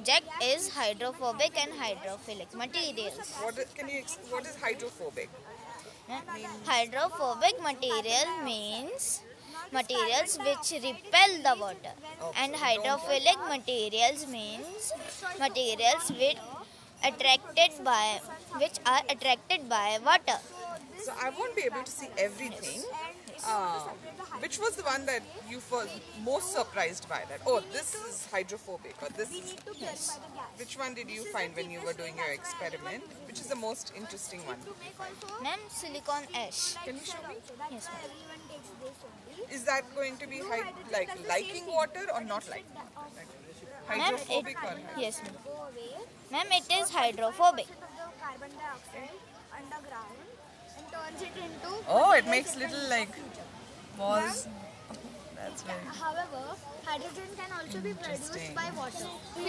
project is hydrophobic and hydrophilic materials. What is hydrophobic? Hydrophobic material means materials which repel the water, and hydrophilic materials means materials which are attracted by water. So I won't be able to see everything. Yes. Which was the one that you were most surprised by? That, oh, this is hydrophobic, or this is... Yes. Which one did you find when you were doing your experiment? Which is the most interesting one? Ma'am, silicon ash. Can you show me? Yes, ma'am. Is that going to be like liking water or not liking water? Hydrophobic or hydrophobic? Yes, ma'am. Ma'am, it is hydrophobic. Carbon dioxide underground and turns it into... Oh, it makes little like balls. That's very... However, hydrogen can also be produced by water.